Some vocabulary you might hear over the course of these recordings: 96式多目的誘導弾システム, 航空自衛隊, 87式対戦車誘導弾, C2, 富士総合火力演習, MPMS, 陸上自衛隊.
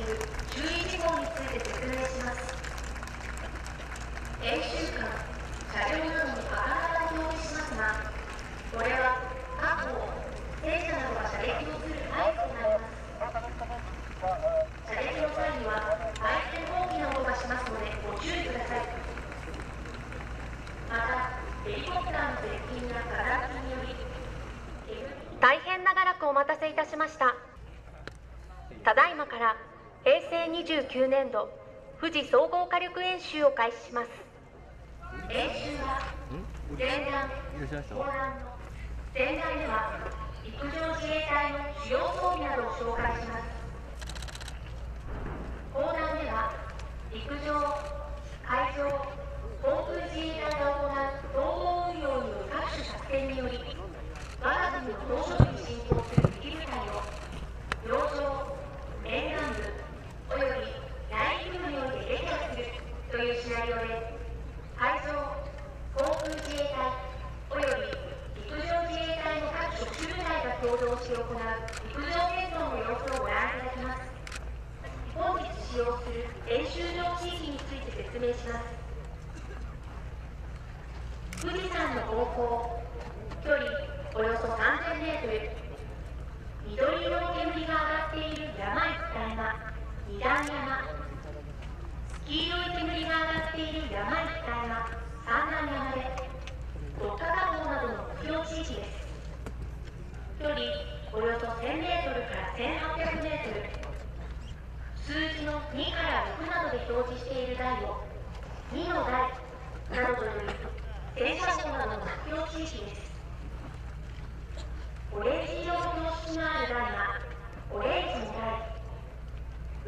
いう注意事項について説明します。演習間、車両などに赤旗表示しますが、これは過去戦車などが射撃をする合図となります。射撃の際には相手の大きな音がしますのでご注意ください。また、ヘリコプターの接近や風向きにより大変長らくお待たせいたしました。ただいまから平成29年度富士総合火力演習を開始します。演習は前段、後段の前段では陸上自衛隊の主要装備などを紹介します。後段では陸上、海上、航空自衛隊が行う統合運用による各種作戦により我が国の島嶼に進行する敵部隊を洋上、沿岸部および内陸部において撃破するというシナリオで、海上、航空自衛隊および陸上自衛隊の各職種部隊が共同して行う陸上戦闘の様子をご覧いただきます。本日使用する演習場地域について説明します。富士山の方向、距離およそ 3000m、 緑色の煙が上がっている山一帯が二段山、黄色い煙が上がっている山一帯が三段山で、六ヶ火口などの目標地域です。距離およそ 1000m から 1800m、 数字の2から6などで表示している台を2の台などという電車道などの目標地域です。オレンジ色の標識のある台がオレンジの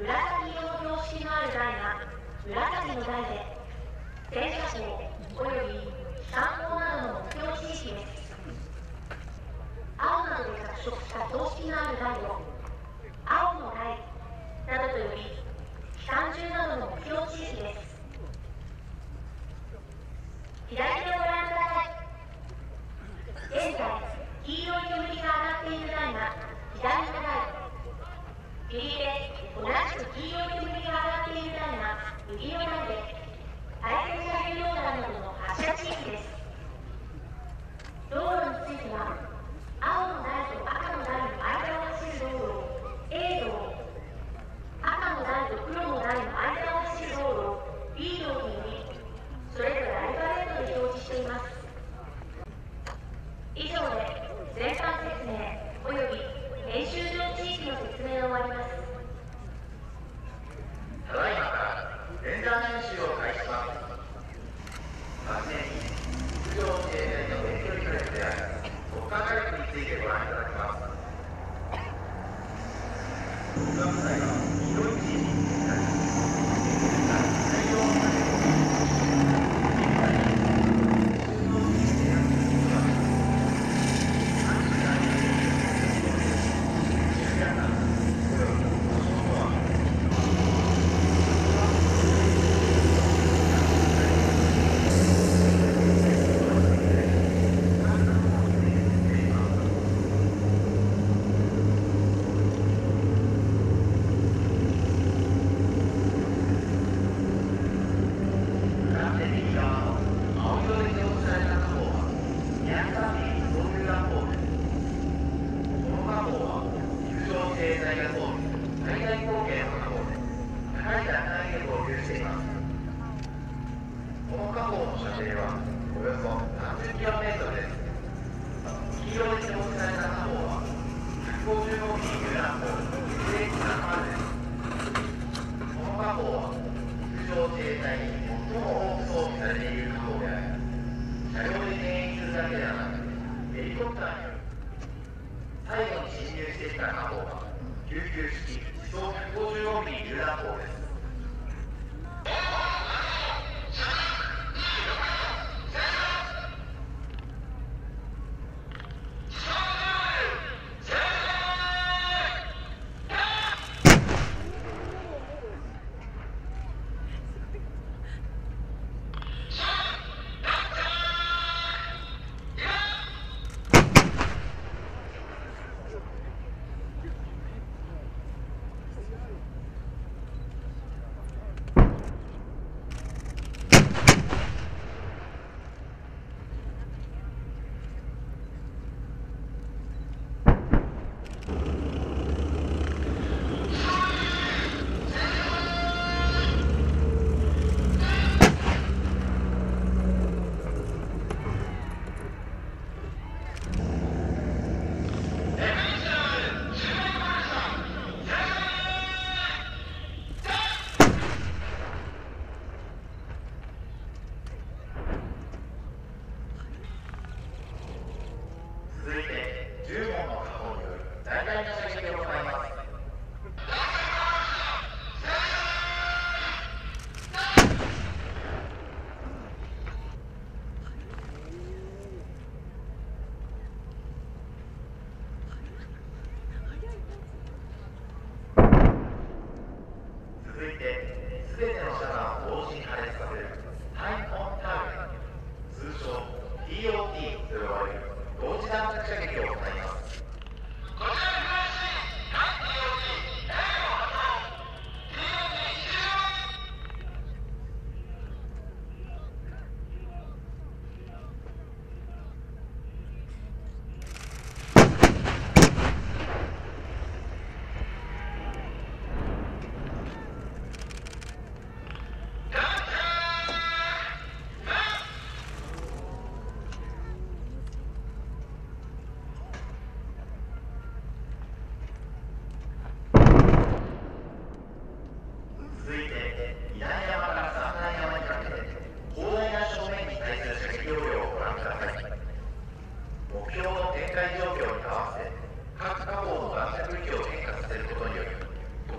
台、紫色の標識のある台が紫の台で、戦車道および山道などの目標地域です。青などで着色した標識のある台を青の台などと呼び、山中などの目標地域です。左手をご覧ください。現在黄色い煙が上がっている台が左の台、右で同じく黄色い煙が上がっている台が右の台で、対戦車両弾などの発射地域です。道路については青の台と赤の台の間を走る道路を A 道、赤の台と黒の台の間を走る道路を B 道と呼び、それぞれアルファベットで表示しています。以上で全般説明および演習場地域の説明を終わります。ただいまから前段演習を開始します。初めに陸上自衛隊の遠距離火力や国家火力についてご覧いただきます。国家部隊は広い地域に展開し、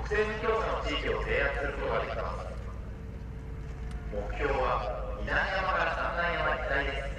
不正に調査の地域を制圧することができます。目標は二段山から三段山一帯です。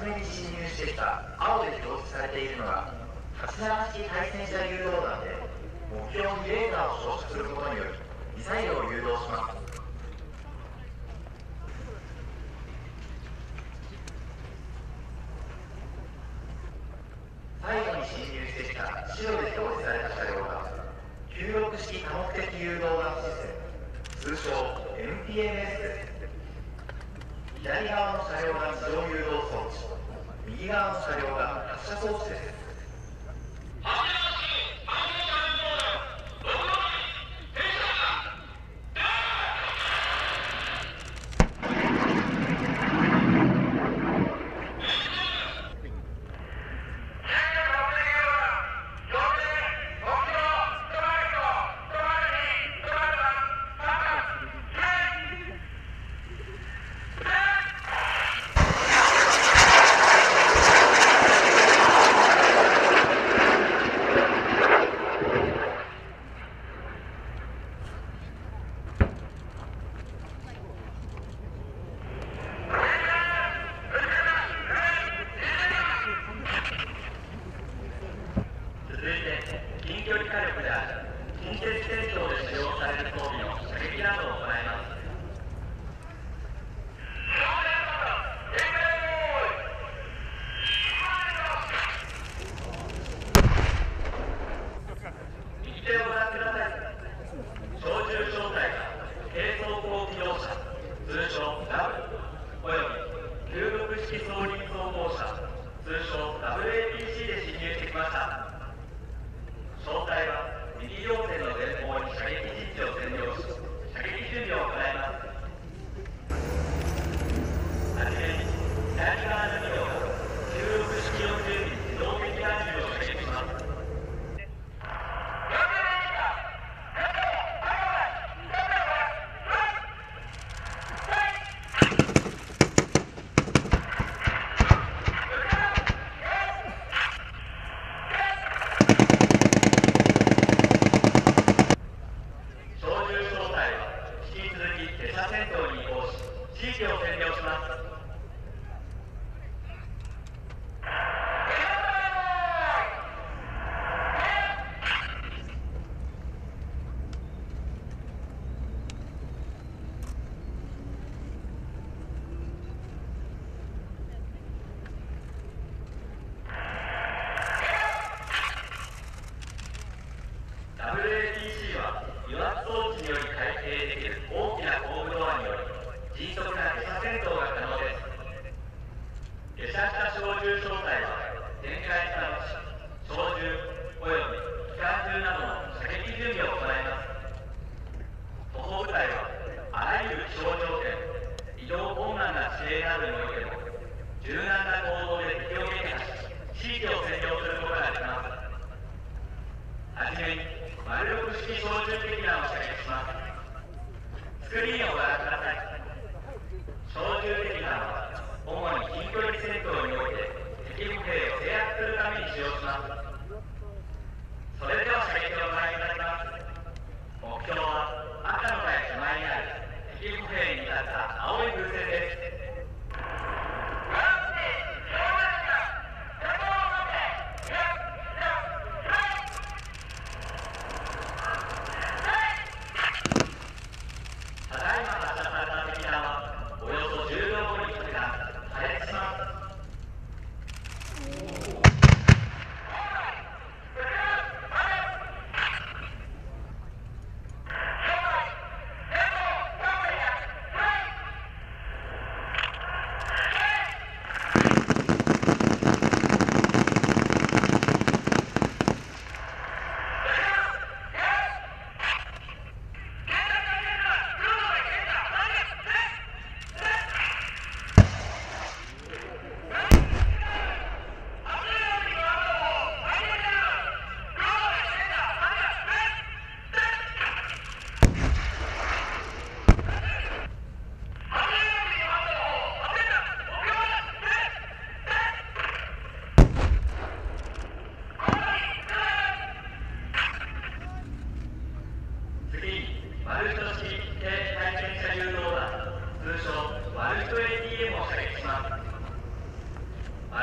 初めに侵入してきた青で表示されているのが87式対戦車誘導弾で、目標にレーザーを照射することによりミサイルを誘導します。 最後に侵入してきた白で表示された車両が96式多目的誘導弾システム、通称 MPMS です。左側の車両が自動誘導装置、右側の車両が発射装置です。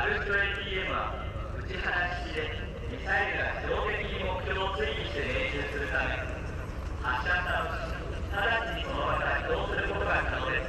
R2ATM は打ち放し式でミサイルが自動的に目標を追尾して命中するため、発射した後直ちにその場から移動することが可能です。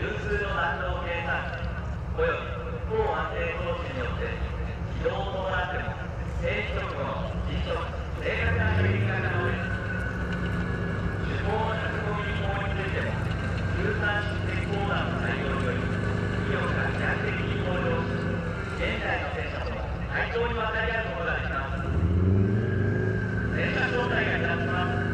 流通の弾道計算機および高安定装置によって軌道を伴っても静止直後の迅速正確な距離感が能力手法の立ち込み法についても通産出展講談の内容により企業が飛躍的に向上し現在の戦車とも対等に渡り合うことができます。戦車状態がいたします。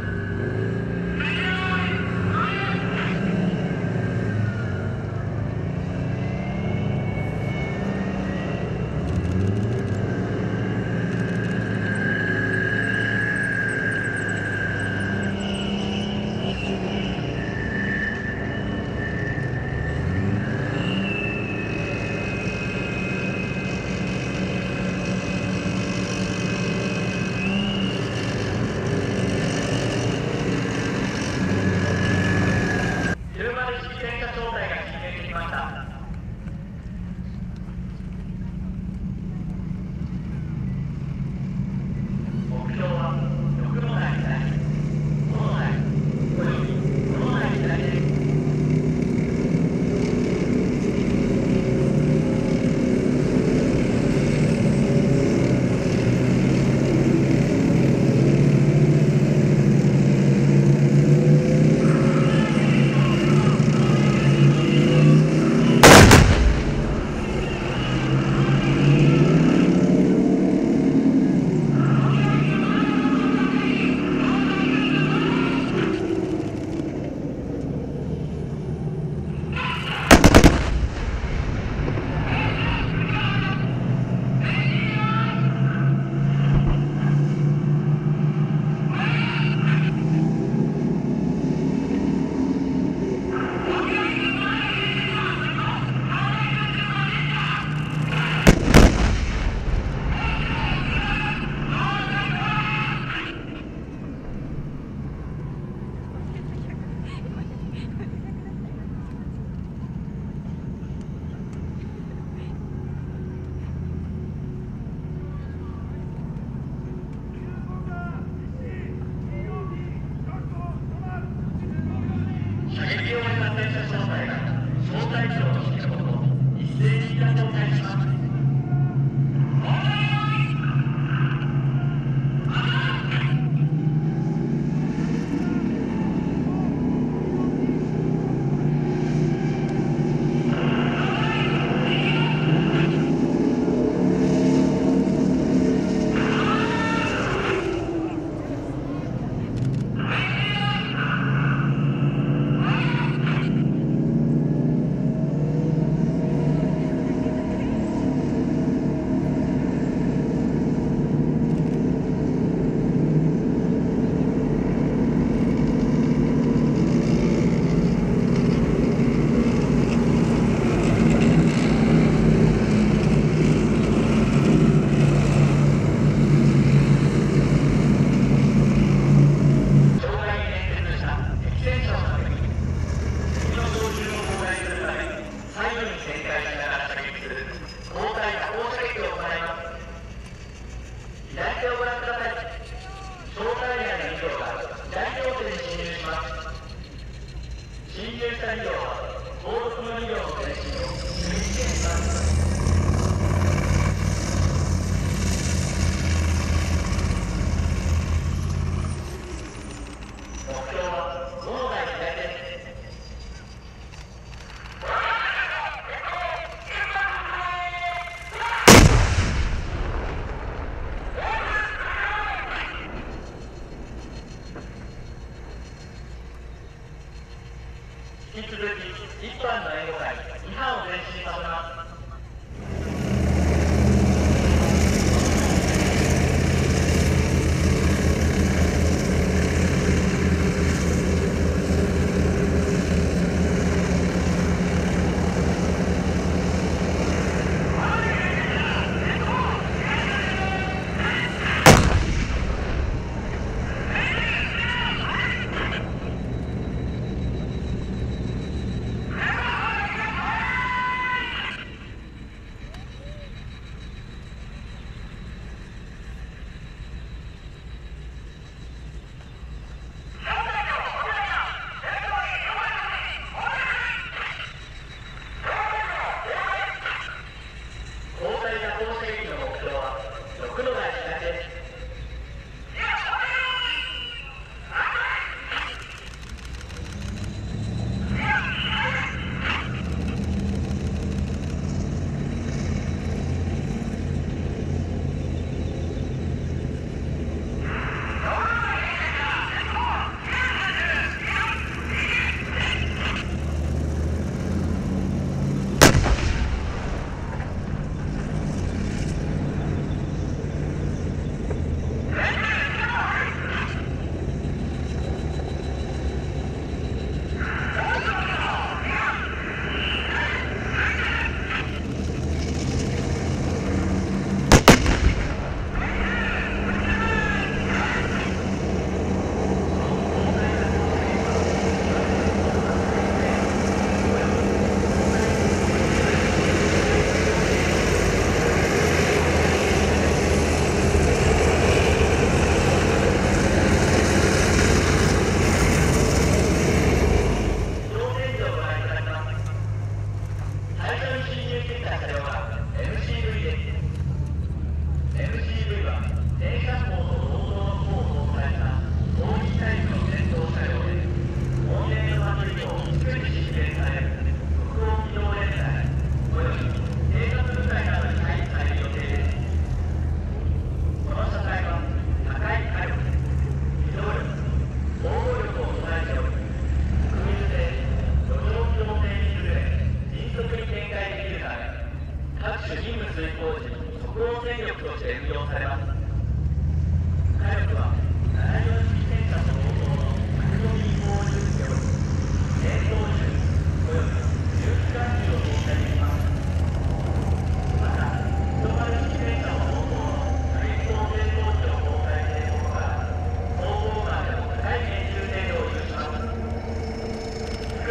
引き続き1班の援護隊2班を前進させます。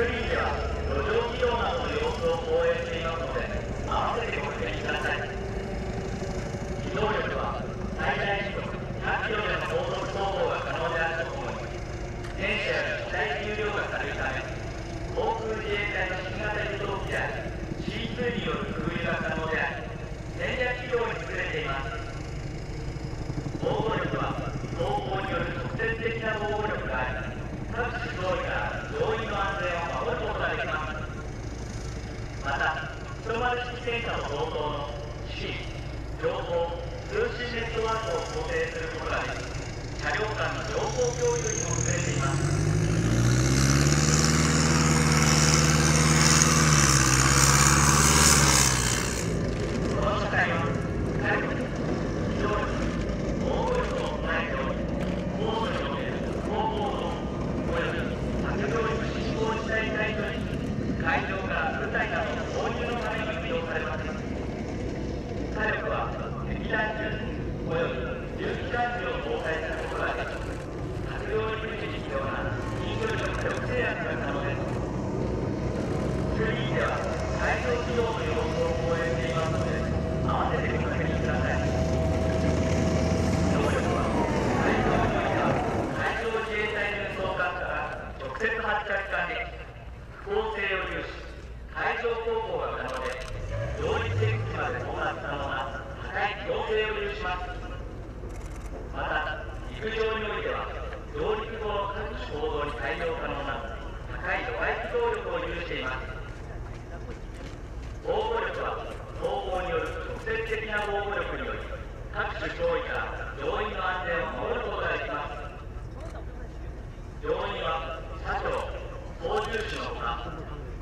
便では路上気道などの様子を放映していますので、併せてご注意ください。機動力は最大時速100キロでの高速走行が可能であるとともに、電車より機体重量が軽いため、航空自衛隊の新型輸送機であり C2 による空輸が可能であり、戦略機動に優れています。防護力は後方による直接的な防護力があり、各種装備から乗員の安全を守ることができます。また、10式戦車の同等の指揮、情報、通信ネットワークを構成することができ、車両間の情報共有にも優れています。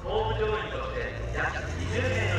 後部乗員として約20名